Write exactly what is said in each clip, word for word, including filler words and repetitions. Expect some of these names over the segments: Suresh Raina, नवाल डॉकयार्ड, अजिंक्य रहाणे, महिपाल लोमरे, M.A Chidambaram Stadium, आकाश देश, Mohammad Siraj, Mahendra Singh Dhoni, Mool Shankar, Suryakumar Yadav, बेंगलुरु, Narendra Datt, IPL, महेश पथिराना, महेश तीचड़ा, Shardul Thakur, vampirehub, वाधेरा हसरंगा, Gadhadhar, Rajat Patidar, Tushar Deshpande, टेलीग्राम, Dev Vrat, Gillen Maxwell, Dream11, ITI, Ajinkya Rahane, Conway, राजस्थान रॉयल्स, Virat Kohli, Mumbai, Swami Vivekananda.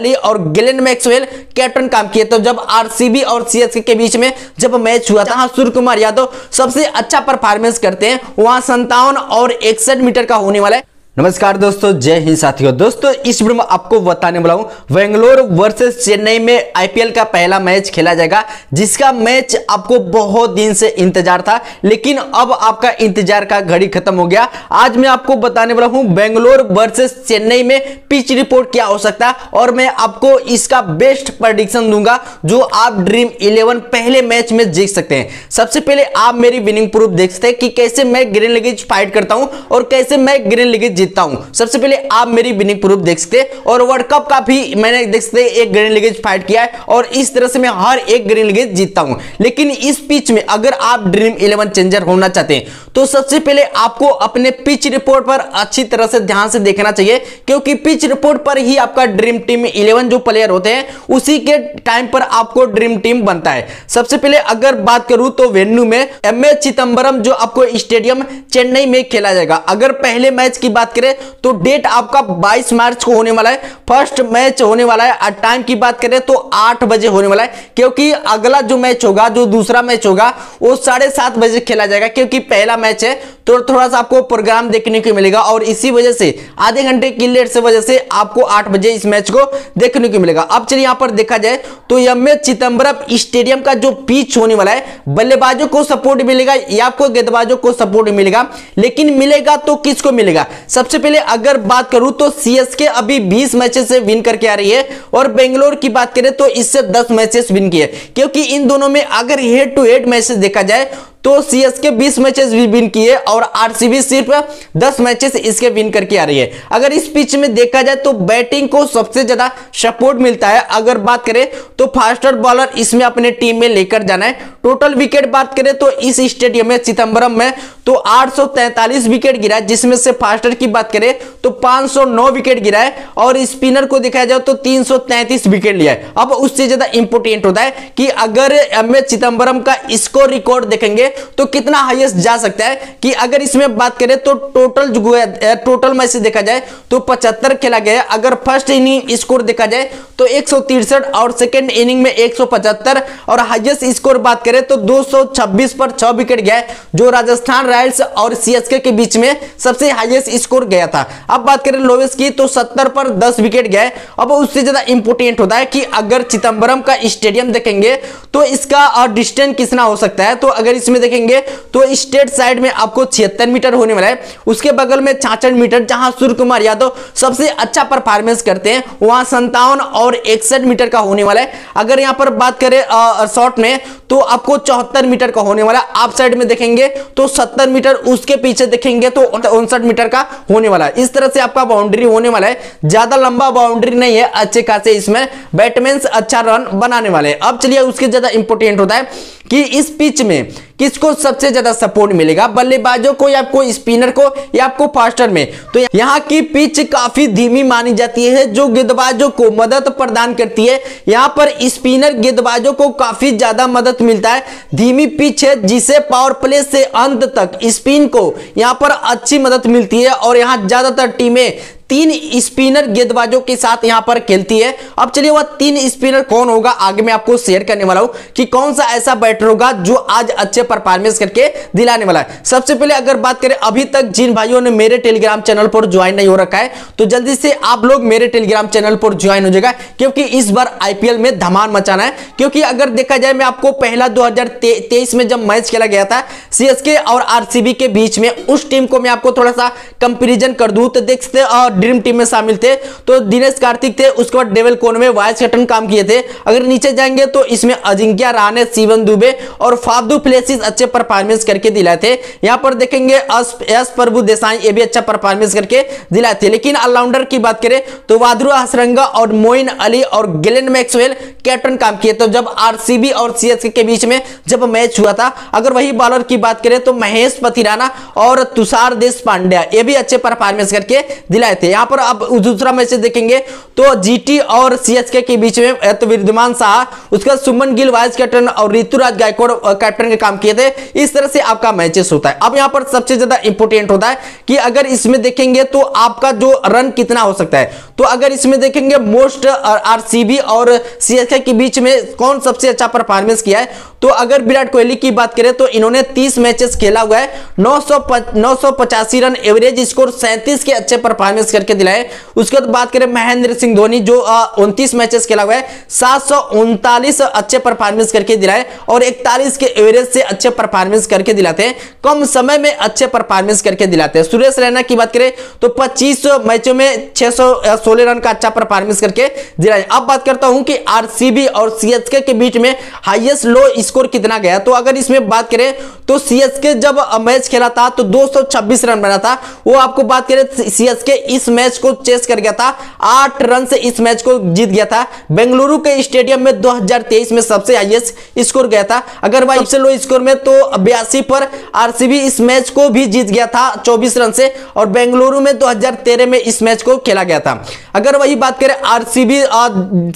अली और Ghislaine Maxwell captain काम किए। तो जब आरसीबी और सीएसके के बीच में जब मैच हुआ था, हाँ, सूर्यकुमार यादव सबसे अच्छा परफॉर्मेंस करते हैं, वहां संतावन और इकसठ मीटर का होने वाला है। नमस्कार दोस्तों, जय हिंद साथियों। दोस्तों इस वीडियो में आपको बताने वाला हूं बेंगलोर वर्सेस चेन्नई में आईपीएल का पहला मैच खेला जाएगा, जिसका मैच आपको बहुत दिन से इंतजार था, लेकिन अब आपका इंतजार का घड़ी खत्म हो गया। आज मैं आपको बताने वाला हूं बेंगलोर वर्सेस चेन्नई में पिच रिपोर्ट क्या हो सकता है, और मैं आपको इसका बेस्ट प्रेडिक्शन दूंगा जो आप ड्रीम इलेवन पहले मैच में जीत सकते हैं। सबसे पहले आप मेरी विनिंग प्रूफ देख सकते हैं कि कैसे मैं ग्रीन लीगेज फाइट करता हूँ और कैसे मैं ग्रीन लीगेज हूं। सबसे पहले आप मेरी विनिंग प्रूफ देख सकते हैं, और वर्ल्ड कप का भी मैंने देख सकते हैं एक ग्रीन लीगेज फाइट किया है, और इस तरह से मैं हर एक ग्रीन लीगेज जीतता हूं। लेकिन इस पिच में अगर आप ड्रीम इलेवन चेंजर होना चाहते हैं तो सबसे पहले आपको अपने पिच रिपोर्ट पर अच्छी तरह से ध्यान से देखना चाहिए, क्योंकि पिच रिपोर्ट पर ही आपका ड्रीम टीम इलेवन जो प्लेयर होते हैं उसी के टाइम पर आपको ड्रीम टीम बनता है। सबसे पहले अगर बात करूं तो वेन्यू में एम.ए. चिदंबरम जो आपको स्टेडियम चेन्नई में खेला जाएगा। अगर पहले मैच की बात करें तो डेट आपका बाईस मार्च को होने वाला है, फर्स्ट मैच होने वाला है। और टाइम की बात करें तो आठ बजे होने वाला है, क्योंकि अगला जो मैच होगा, जो दूसरा मैच होगा, वो साढ़े सात बजे खेला जाएगा, क्योंकि पहला मैच है तो थोड़ा सा आपको प्रोग्राम देखने को मिलेगा, और इसी वजह से आधे घंटे की लेट से वजह से आपको आठ बजे इस मैच को देखने को मिलेगा। अब चलिए यहाँ पर देखा जाए तो एम.ए. चिदंबरम स्टेडियम का जो पिच होने वाला है, बल्लेबाजों को सपोर्ट मिलेगा या आपको गेंदबाजों को सपोर्ट मिलेगा, लेकिन मिलेगा तो किसको मिलेगा। सबसे पहले अगर बात करूं तो सीएसके अभी बीस मैचेस से विन करके आ रही है, और बेंगलोर की बात करें तो इससे दस मैचेस विन किए, क्योंकि इन दोनों में अगर हेड टू हेड मैचेस देखा जाए तो सीएसके बीस मैचेस भी विन किए और आरसीबी सिर्फ दस मैचेस इसके विन करके आ रही है। अगर इस पिच में देखा जाए तो बैटिंग को सबसे ज्यादा सपोर्ट मिलता है। अगर बात करें तो फास्टर बॉलर इसमें अपने टीम में लेकर जाना है। टोटल विकेट बात करें तो इस स्टेडियम में चिदंबरम में तो आठ सौ तैंतालीस विकेट गिरा है, जिसमें से फास्टर की बात करें तो पांच सौ नौ विकेट गिरा है, और स्पिनर को देखा जाए तो तीन सौ तैंतीस विकेट लिया है। अब उससे ज्यादा इंपोर्टेंट होता है कि अगर एम.ए. चिदंबरम का स्कोर रिकॉर्ड देखेंगे तो कितना हाईएस्ट जा सकता है, कि अगर इसमें बात करें तो टोटल टोटल मैच से देखा जाए तो पचहत्तर खेला गया। अगर फर्स्ट इनिंग स्कोर देखा जाए तो एक सौ तिरसठ और सेकंड इनिंग में एक सौ पचहत्तर, और हाईएस्ट स्कोर बात करें तो दो सौ छब्बीस पर छह विकेट गया, जो राजस्थान रॉयल्स और सीएसके के बीच में सबसे हाईएस्ट स्कोर गया था। अब बात करें लोवेस्ट की तो सत्तर पर दस विकेट गए। अब उससे ज्यादा इंपोर्टेंट होता है कि अगर चिदंबरम का स्टेडियम देखेंगे तो इसका डिस्टेंस कितना हो सकता है। तो अगर इसमें देखेंगे तो स्टेट साइड में आपको छिहत्तर मीटर होने वाला है, उसके बगल में छियासठ मीटर जहां सूर्यकुमार यादव सबसे अच्छा परफॉर्मेंस करते हैं, वहां संतावन और इकसठ मीटर का होने वाला है। अगर यहां पर बात करें शॉट में तो आपको चौहत्तर मीटर का होने वाला, आप साइड में देखेंगे तो सत्तर मीटर, उसके पीछे देखेंगे तो उनसठ मीटर का होने वाला है। इस तरह से आपका बाउंड्री होने वाला है, ज्यादा लंबा बाउंड्री नहीं है, अच्छे खासे इसमें बैट्समैन अच्छा रन बनाने वाले हैं। अब चलिए उसके ज्यादा इंपोर्टेंट होता है कि इस पिच में किसको सबसे ज्यादा सपोर्ट मिलेगा, बल्लेबाजों को या आपको स्पिनर को या आपको फास्टर में। तो यहाँ की पिच काफी धीमी मानी जाती है, जो गेंदबाजों को मदद प्रदान करती है। यहाँ पर स्पिनर गेंदबाजों को काफी ज्यादा मदद मिलता है। धीमी पिच है, जिसे पावर प्ले से अंत तक स्पिन को यहाँ पर अच्छी मदद मिलती है, और यहाँ ज्यादातर टीमें तीन स्पिनर गेंदबाजों के साथ यहां पर खेलती है। अब चलिए वह तीन स्पिनर कौन होगा, आगे मैं आपको शेयर करने वाला हूं कि कौन सा ऐसा बैटर होगा जो आज अच्छे परफॉर्मेंस करके दिलाने वाला है। सबसे पहले अगर बात करें, अभी तक जिन भाइयों ने मेरे टेलीग्राम चैनल पर ज्वाइन नहीं हो रखा है तो जल्दी से आप लोग मेरे टेलीग्राम चैनल पर ज्वाइन हो जाएगा, क्योंकि इस बार आईपीएल में धमाल मचाना है। क्योंकि अगर देखा जाए, मैं आपको पहला दो हजार तेईस में जब मैच खेला गया था सीएसके और आरसीबी के बीच में, उस टीम को मैं आपको थोड़ा सा कंपेरिजन कर दूं तो देख सकते, ड्रीम टीम में शामिल थे तो दिनेश कार्तिक थे, उसके बाद डेविल कॉनवे वाइस कैप्टन काम किए थे। अगर नीचे जाएंगे तो इसमें अजिंक्य रहाणे, शिवम दुबे और फाफदू प्लेसिस अच्छे परफॉर्मेंस करके दिलाए थे। यहां पर देखेंगे एस प्रभु देसाई, ये भी अच्छा परफॉर्मेंस करके दिलाए थे। लेकिन ऑलराउंडर की बात करें तो वाधेरा हसरंगा और मोइन अली और गिलेन मैक्सवेल कैप्टन काम किए। तो जब आरसीबी और सीएसके के बीच में जब मैच हुआ था, अगर वही बॉलर की बात करें तो महेश पथिराना और तुषार देशपांडे, ये भी अच्छे परफॉर्मेंस करके दिलाए थे। थे। यहाँ पर अब दूसरा मैसेज देखेंगे तो जीटी और सीएसके के बीच में तो विद्यमान शाह, उसके बाद सुमन गिल वाइस कैप्टन और ऋतुराज गायकवाड़ कैप्टन के काम किए थे। इस तरह से आपका मैचेस होता है। अब यहाँ पर सबसे ज्यादा इंपोर्टेंट होता है कि अगर इसमें देखेंगे तो आपका जो रन कितना हो सकता है, तो अगर इसमें देखेंगे मोस्ट आरसीबी और सीएसके के बीच में कौन सबसे अच्छा परफॉर्मेंस किया है, तो अगर विराट कोहली की बात करें तो इन्होंने तीस मैचेस खेला हुआ है, नौ सौ पचासी रन एवरेज स्कोर, सैंतीस के अच्छे परफॉर्मेंस करके दिलाए। उसके बाद बात करें महेंद्र सिंह धोनी जो उनतीस मैचेस खेला हुआ है, सात सौ उनतालीस अच्छे परफॉर्मेंस करके दिलाए और इकतालीस के एवरेज से अच्छे परफॉर्मेंस करके दिलाते हैं, कम समय में अच्छे परफॉर्मेंस करके दिलाते हैं। सुरेश रैना की बात करें तो पच्चीस मैचों में छह सौ सोलह रन का अच्छा परफॉर्मेंस करके दिलाए। अब बात करता हूं कि आरसीबी और सीएसके के बीच में हाईएस्ट लो स्कोर कितना गया, तो अगर इसमें बात करें तो सीएसके जब मैच खेला था तो दो सौ छब्बीस रन बना था, वो आपको बात करें सीएसके इस मैच को चेस कर गया था, आठ रन से इस मैच को जीत गया था। बेंगलुरु के स्टेडियम में दो हज़ार तेईस में सबसे हाईएस्ट स्कोर गया था। अगर भाई सबसे लो स्कोर में तो बयासी पर आरसीबी इस मैच को भी जीत गया था चौबीस रन से, और बेंगलुरु में दो हज़ार तेरह में इस मैच को खेला गया था। अगर वही बात करें आरसीबी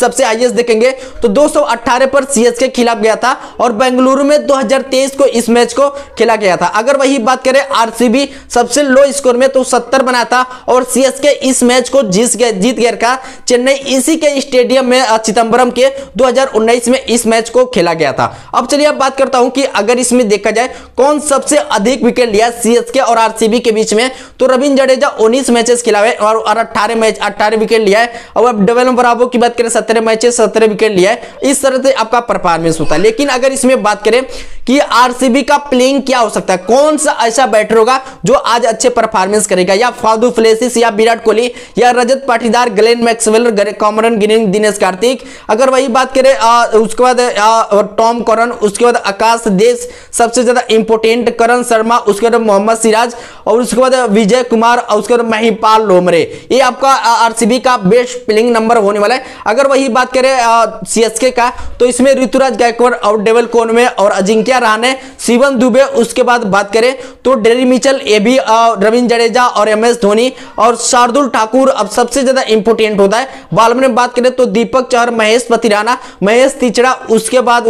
सबसे हाईएस्ट देखेंगे तो दो सौ अठारह पर सीएसके खिलाफ गया था और बेंगलुरु में दो हज़ार तेईस को इस मैच को खेला गया था। अगर वही बात करें आरसीबी सबसे लो स्कोर में तो सत्तर बना था और सीएसके इस मैच को जीत गया जीत गया था चेन्नई इसी के स्टेडियम में चिदम्बरम के दो हज़ार उन्नीस में इस मैच को खेला गया था। अब चलिए अब बात करता हूं कि अगर इसमें देखा जाए कौन सबसे अधिक विकेट लिया सीएसके और आरसीबी के बीच में, तो रविंद्र जडेजा उन्नीस मैचेस खेला है और अठारह मैच अठारह विकेट लिया है। और अब डबल बराबो की बात करें सत्रह मैचेस सत्रह विकेट लिया है। इस तरह से आपका परफॉर्मेंस होता है। लेकिन अगर इसमें बात करें कि आरसीबी का प्लेइंग क्या हो सकता है, कौन सा ऐसा बैटर होगा जो आज अच्छे परफॉर्मेंस करेगा, या फादू फ्लेसिस या विराट कोहली या Rajat Patidar, Glenn Maxwell, Cameron, गिलिंग, दिनेश कार्तिक। अगर वही बात करें आ, उसके बाद आ, टॉम करन, उसके बाद आकाश देश सबसे ज्यादा इंपोर्टेंट, करण शर्मा, उसके बाद मोहम्मद सिराज और उसके बाद विजय कुमार और उसके बाद महिपाल लोमरे। ये आपका आरसीबी का बेस्ट प्लेइंग नंबर होने वाला है। अगर वही बात करें सीएसके का तो इसमें ऋतुराज गायकवाड़ और डेविल कॉनवे और अजिंक्य रहने, शिवम दुबे, उसके बाद बात करें तो Daryl Mitchell, AB, Ravindra Jadeja और एम एस धोनी और शार्दुल ठाकुर। अब सबसे ज्यादा इंपोर्टेंट होता है बॉलर में बात करें तो दीपक चहर, महेश पथिराना, महेश तीचड़ा, उसके बाद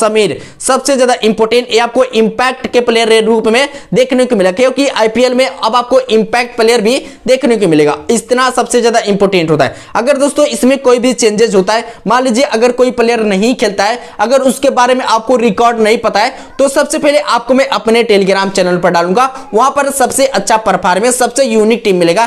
समीर। सबसे ज्यादा इंपोर्टेंट ये आपको इंपैक्ट के प्लेयर के रूप में देखने को मिला, क्योंकि आईपीएल में अब आपको इंपैक्ट प्लेयर भी देखने को मिलेगा, इतना सबसे ज्यादा इंपोर्टेंट होता है। अगर दोस्तों इसमें कोई भी चेंजेस होता है, मान लीजिए अगर कोई प्लेयर नहीं खेलता है, अगर उसके बारे में आपको रिकॉर्ड नहीं पता है, तो सबसे पहले आपको मैं अपने टेलीग्राम चैनल पर डालूंगा, वहां पर सबसे अच्छा परफॉर्मेंस सबसे यूनिक टीम मिलेगा।